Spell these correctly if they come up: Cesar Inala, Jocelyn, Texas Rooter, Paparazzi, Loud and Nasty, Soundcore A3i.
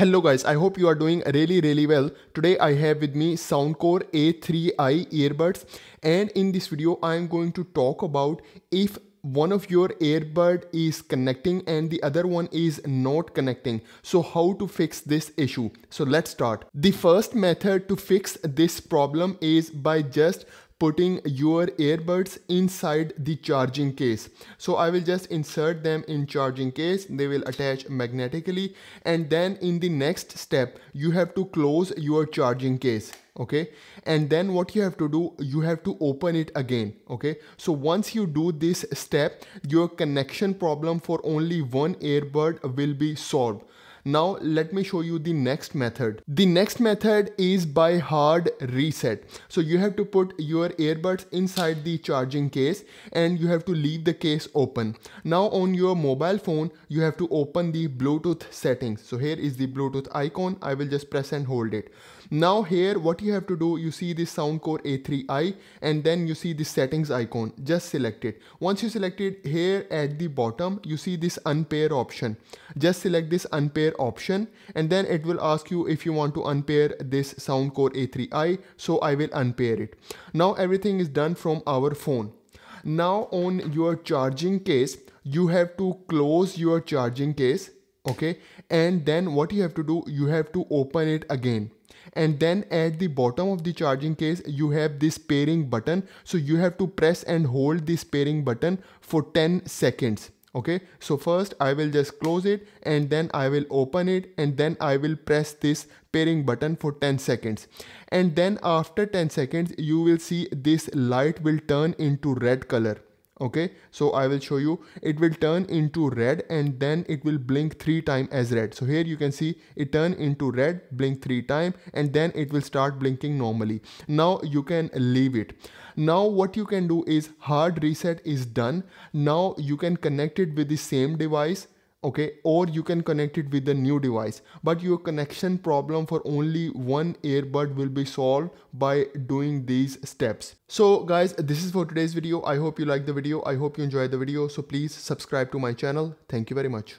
Hello guys, I hope you are doing really well. Today I have with me Soundcore A3i earbuds, and in this video I am going to talk about if one of your earbud is connecting and the other one is not connecting. So how to fix this issue? So let's start. The first method to fix this problem is by just putting your earbuds inside the charging case. So I will just insert them in charging case, they will attach magnetically, and then in the next step you have to close your charging case, okay? And then what you have to do, you have to open it again, okay? So once you do this step, your connection problem for only one earbud will be solved. Now let me show you the next method. The next method is by hard reset. So you have to put your earbuds inside the charging case and you have to leave the case open. Now on your mobile phone, you have to open the Bluetooth settings. So here is the Bluetooth icon. I will just press and hold it. Now here what you have to do, you see this Soundcore A3i and then you see the settings icon. Just select it. Once you select it, here at the bottom you see this unpair option. Just select this unpair option and then it will ask you if you want to unpair this Soundcore A3i. So I will unpair it. Now everything is done from our phone. Now on your charging case, you have to close your charging case, okay? And then what you have to do, you have to open it again. And then at the bottom of the charging case you have this pairing button. So you have to press and hold this pairing button for 10 seconds. Okay, so first I will just close it and then I will open it and then I will press this pairing button for 10 seconds. And then after 10 seconds you will see this light will turn into red color. Okay, so I will show you, it will turn into red and then it will blink 3 times as red. So here you can see it turn into red, blink 3 times, and then it will start blinking normally. Now you can leave it. Now what you can do is hard reset is done. Now you can connect it with the same device, okay, or you can connect it with a new device, but your connection problem for only one earbud will be solved by doing these steps. So guys, this is for today's video. I hope you liked the video. I hope you enjoyed the video. So please subscribe to my channel. Thank you very much.